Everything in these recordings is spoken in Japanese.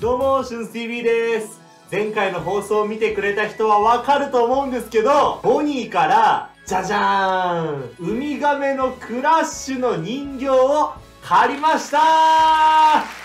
どうも、しゅんす TV です。前回の放送を見てくれた人はわかると思うんですけど、ボニーから、じゃじゃーん！ウミガメのクラッシュの人形を借りましたー！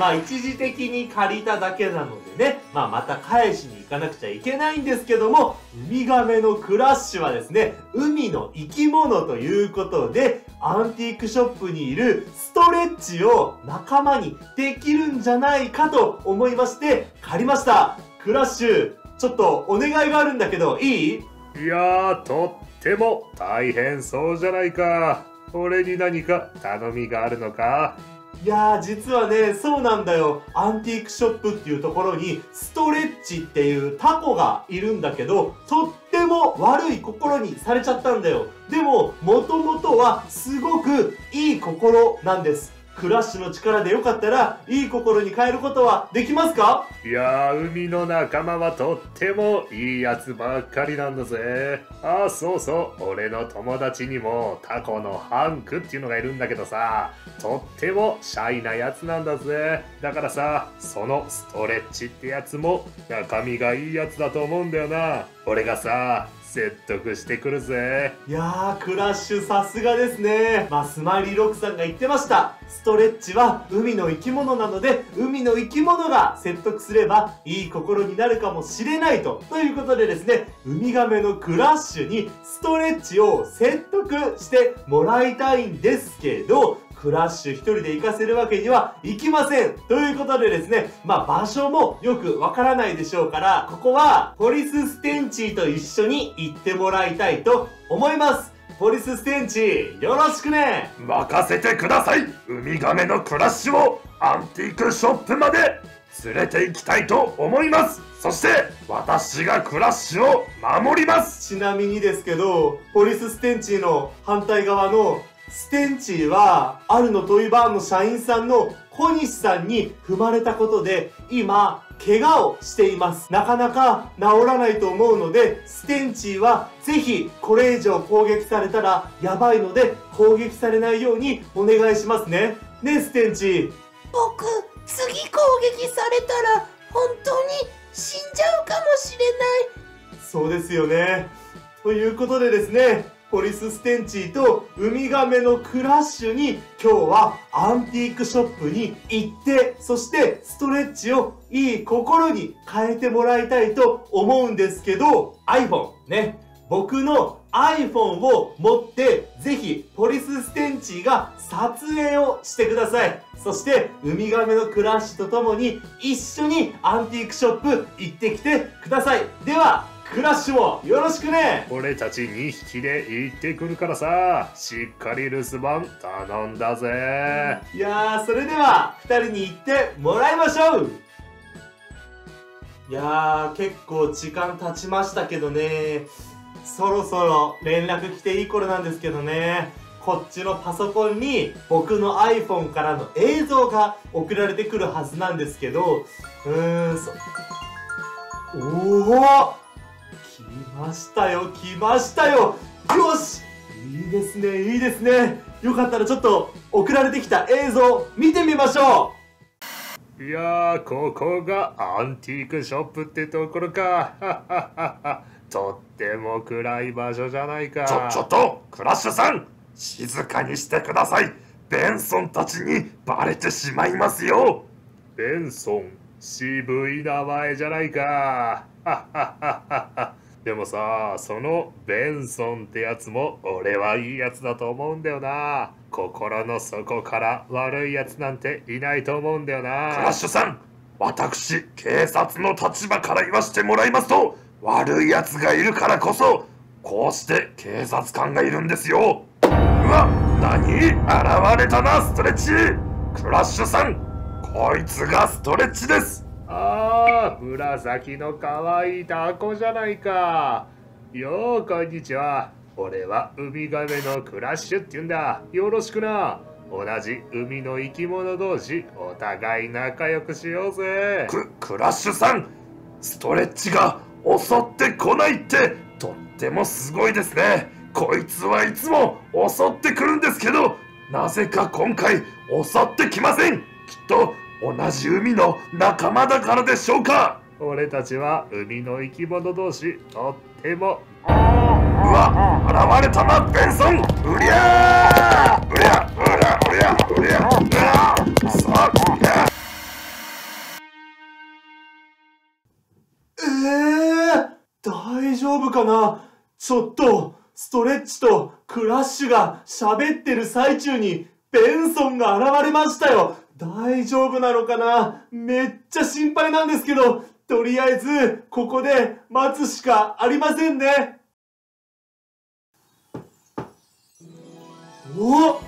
まあ一時的に借りただけなのでね、まあまた返しに行かなくちゃいけないんですけども、ウミガメのクラッシュはですね、海の生き物ということで、アンティークショップにいるストレッチを仲間にできるんじゃないかと思いまして借りました。クラッシュ、ちょっとお願いがあるんだけどいい？いやー、とっても大変そうじゃないか。俺に何か頼みがあるのか？いやー、実はね、そうなんだよ。アンティークショップっていうところにストレッチっていうタコがいるんだけど、とっても悪い心にされちゃったんだよ。でも元々はすごくいい心なんです。クラッシュの力でよかったらいい心に変えることはできますか？いやー、海の仲間はとってもいいやつばっかりなんだぜ。あ、そうそう、俺の友達にもタコのハンクっていうのがいるんだけどさ、とってもシャイなやつなんだぜ。だからさ、そのストレッチってやつも中身がいいやつだと思うんだよな。俺がさ、説得してくるぜ。いやー、クラッシュ、さすがですね。まあ、スマイリーロックさんが言ってました。ストレッチは海の生き物なので、海の生き物が説得すればいい心になるかもしれないということでですね、ウミガメのクラッシュにストレッチを説得してもらいたいんですけど、クラッシュ一人で行かせるわけにはいきません。ということでですね、まあ場所もよくわからないでしょうから、ここはポリス・ステンチーと一緒に行ってもらいたいと思います。ポリス・ステンチー、よろしくね。任せてください。ウミガメのクラッシュをアンティークショップまで連れて行きたいと思います。そして私がクラッシュを守ります。ちなみにですけど、ポリス・ステンチーの反対側のステンチーは、あるのトイバーンの社員さんの小西さんに踏まれたことで、今、怪我をしています。なかなか治らないと思うので、ステンチーは、ぜひ、これ以上攻撃されたら、やばいので、攻撃されないようにお願いしますね。ね、ステンチー。僕、次攻撃されたら、本当に死んじゃうかもしれない。そうですよね。ということでですね、ポリス・ステンチーとウミガメのクラッシュに今日はアンティークショップに行って、そしてストレッチをいい心に変えてもらいたいと思うんですけど、 iPhone ね、僕の iPhone を持ってぜひポリス・ステンチーが撮影をしてください。そしてウミガメのクラッシュとともに一緒にアンティークショップ行ってきてください。ではクラッシュもよろしくね。俺たち2匹で行ってくるからさ、しっかり留守番頼んだぜ。いやー、それでは2人に行ってもらいましょう。いやー、結構時間経ちましたけどね、そろそろ連絡来ていい頃なんですけどね、こっちのパソコンに僕の iPhone からの映像が送られてくるはずなんですけど、おお、来ましたよ、来ましたよ。よし、いいですね、いいですね。よかったらちょっと送られてきた映像見てみましょう。いやー、ここがアンティークショップってところか。とっても暗い場所じゃないか。ちょっとクラッシュさん、静かにしてください。ベンソンたちにバレてしまいますよ。ベンソン、渋い名前じゃないか。でもさ、そのベンソンってやつも俺はいいやつだと思うんだよな。心の底から悪いやつなんていないと思うんだよな。クラッシュさん、私、警察の立場から言わしてもらいますと、悪いやつがいるからこそこうして警察官がいるんですよ。うわ、何？現れたな、ストレッチ。クラッシュさん、こいつがストレッチです。ああ、紫のかわいいタコじゃないか。よう、こんにちは。俺はウミガメのクラッシュって言うんだ。よろしくな。同じ海の生き物同士、お互い仲良くしようぜ。クラッシュさん、ストレッチが襲ってこないってとってもすごいですね。こいつはいつも襲ってくるんですけど、なぜか今回襲ってきません。きっと同じ海の仲間だからでしょうか。俺たちは海の生き物同士、とっても。うわ、現れたな、ベンソン。うりゃー、うりゃうりゃうりゃうりゃうりゃうさあ。大丈夫かな。ちょっとストレッチとクラッシュが喋ってる最中にベンソンが現れましたよ。大丈夫なのかな。めっちゃ心配なんですけど、とりあえずここで待つしかありませんね。お、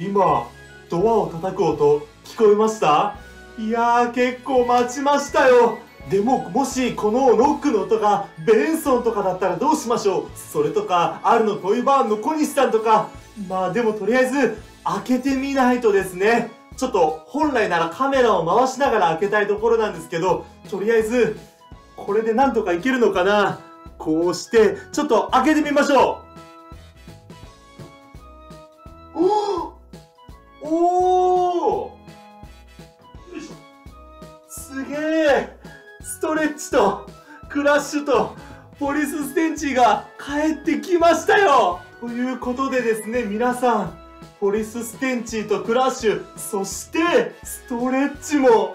今ドアを叩く音聞こえました？いやー、結構待ちましたよ。でも、もしこのノックの音がベンソンとかだったらどうしましょう。それとかあるのトイバーンの小西さんとか。まあでもとりあえず開けてみないとですね。ちょっと本来ならカメラを回しながら開けたいところなんですけど、とりあえずこれでなんとかいけるのかな。こうしてちょっと開けてみましょう。おー、すげえ。ストレッチとクラッシュとポリス・ステンチーが帰ってきましたよ。ということでですね、皆さん、ポリス・ステンチーとクラッシュ、そしてストレッチも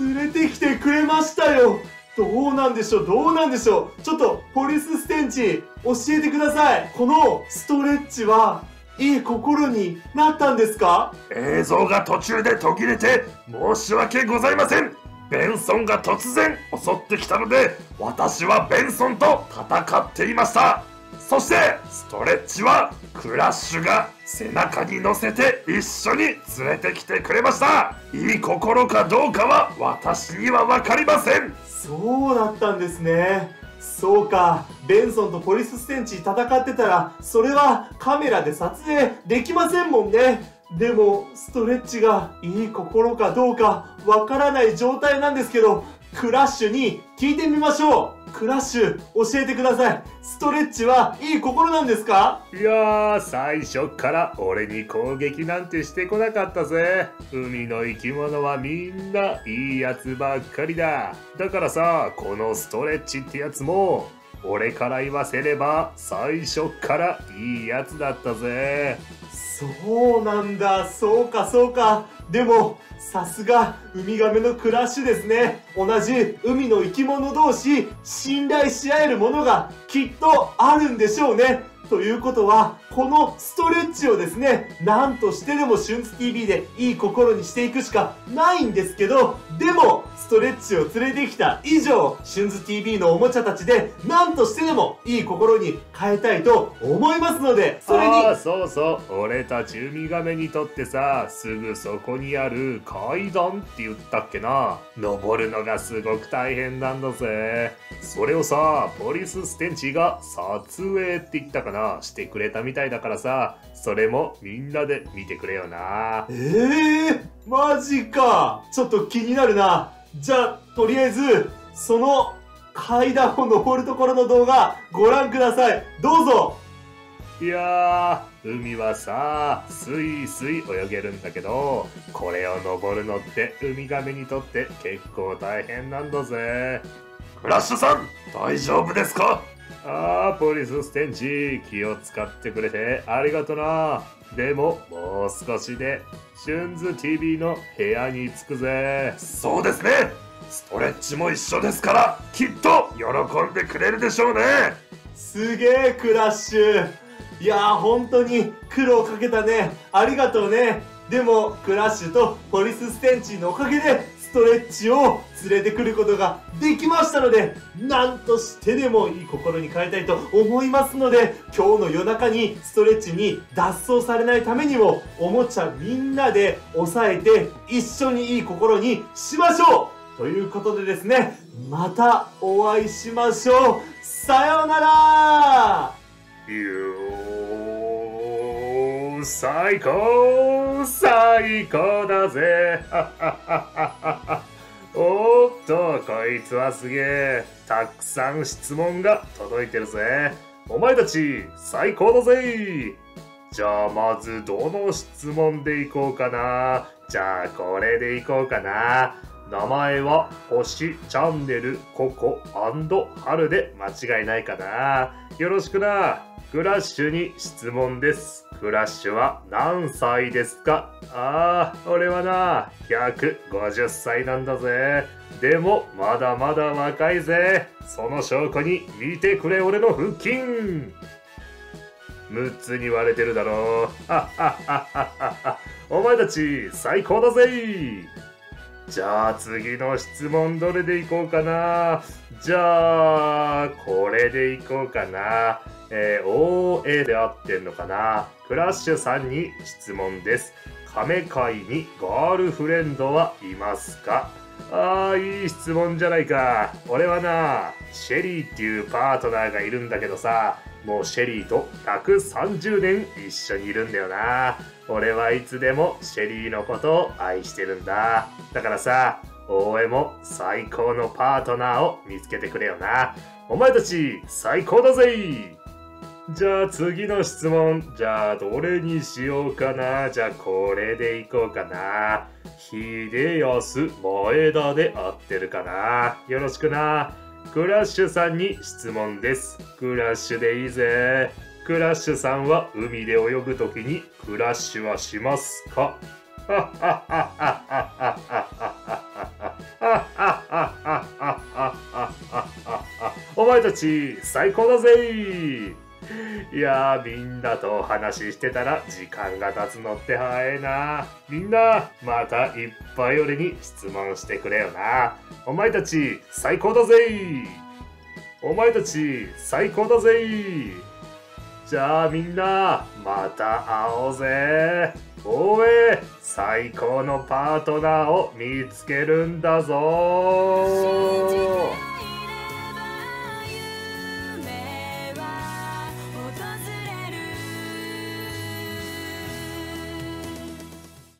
連れてきてくれましたよ。どうなんでしょう、どうなんでしょう。ちょっとポリス・ステンチー、教えてください。このストレッチはいい心になったんですか？映像が途中で途切れて申し訳ございません。ベンソンが突然襲ってきたので、私はベンソンと戦っていました。そしてストレッチはクラッシュが背中に乗せて一緒に連れてきてくれました。いい心かどうかは私には分かりません。そうだったんですね。そうか、ベンソンとポリス・ステンチ戦ってたら、それはカメラで撮影できませんもんね。でもストレッチがいい心かどうかわからない状態なんですけど、クラッシュに聞いてみましょう。クラッシュ、教えてください。ストレッチはいい心なんですか？いやー、最初から俺に攻撃なんてしてこなかったぜ。海の生き物はみんないいやつばっかりだ。だからさ、このストレッチってやつも俺から言わせれば最初からいいやつだったぜ。そうなんだ、そうかそうか。でもさすがウミガメのクラッシュですね。同じ海の生き物同士、信頼し合えるものがきっとあるんでしょうね。ということは、このストレッチをですね、なんとしてでもシュンツ TV でいい心にしていくしかないんですけど、でもストレッチを連れてきた以上、シュンツ TV のおもちゃたちでなんとしてでもいい心に変えたいと思いますので、それに、そうそう、俺たちウミガメにとってさ、すぐそこにある階段って言ったっけな、登るのがすごく大変なんだぜ。それをさ、ポリス・ステンチが撮影って言ったかな、してくれたみたいだからさ、それもみんなで見てくれよな。マジか。ちょっと気になるな。じゃあとりあえずその階段を登るところの動画ご覧ください、どうぞ。いやー、海はさ、スイスイ泳げるんだけど、これを登るのってウミガメにとって結構大変なんだぜ。クラッシュさん、大丈夫ですか？あー、ポリス・ステンチ、気を使ってくれてありがとな。でももう少しでシュンズ TV の部屋に着くぜ。そうですね、ストレッチも一緒ですからきっと喜んでくれるでしょうね。すげえ、クラッシュ、いやー、本当に苦労かけたね、ありがとうね。でもクラッシュとポリス・ステンチのおかげでストレッチを連れてくることができましたので、なんとしてでもいい心に変えたいと思いますので、今日の夜中にストレッチに脱走されないためにも、おもちゃみんなで押さえて一緒にいい心にしましょう。ということでですね、またお会いしましょう。さようなら。最高、最高だぜ。おっと、こいつはすげえ、たくさん質問が届いてるぜ。お前たち最高だぜ。じゃあまずどの質問でいこうかな。じゃあこれでいこうかな。名前は星チャンネルココ&春で間違いないかな。よろしくな。クラッシュに質問です。クラッシュは何歳ですか？ああ、俺はな、150歳なんだぜ。でもまだまだ若いぜ。その証拠に見てくれ俺の腹筋。6つに割れてるだろう。はっはっはっはっは。お前たち最高だぜ。じゃあ次の質問どれでいこうかな。じゃあこれでいこうかな。OA で合ってんのかな。クラッシュさんに質問です。亀界にガールフレンドはいますか？ああ、いい質問じゃないか。俺はな、シェリーっていうパートナーがいるんだけどさ、もうシェリーと130年一緒にいるんだよな。俺はいつでもシェリーのことを愛してるんだ。だからさ、大江も最高のパートナーを見つけてくれよな。お前たち最高だぜ。じゃあ次の質問。じゃあどれにしようかな。じゃあこれでいこうかな。秀康前田で合ってるかな。よろしくな。クラッシュさんに質問です。クラッシュでいいぜ。クラッシュさんは海で泳ぐときにクラッシュはしますか？お前たち最高だぜ。いやー、みんなとお話ししてたら時間が経つのって早いな。みんなまたいっぱい俺に質問してくれよな。お前たち最高だぜ。お前たち最高だぜ。じゃあみんなまた会おうぜ。おえ、最高のパートナーを見つけるんだぞ。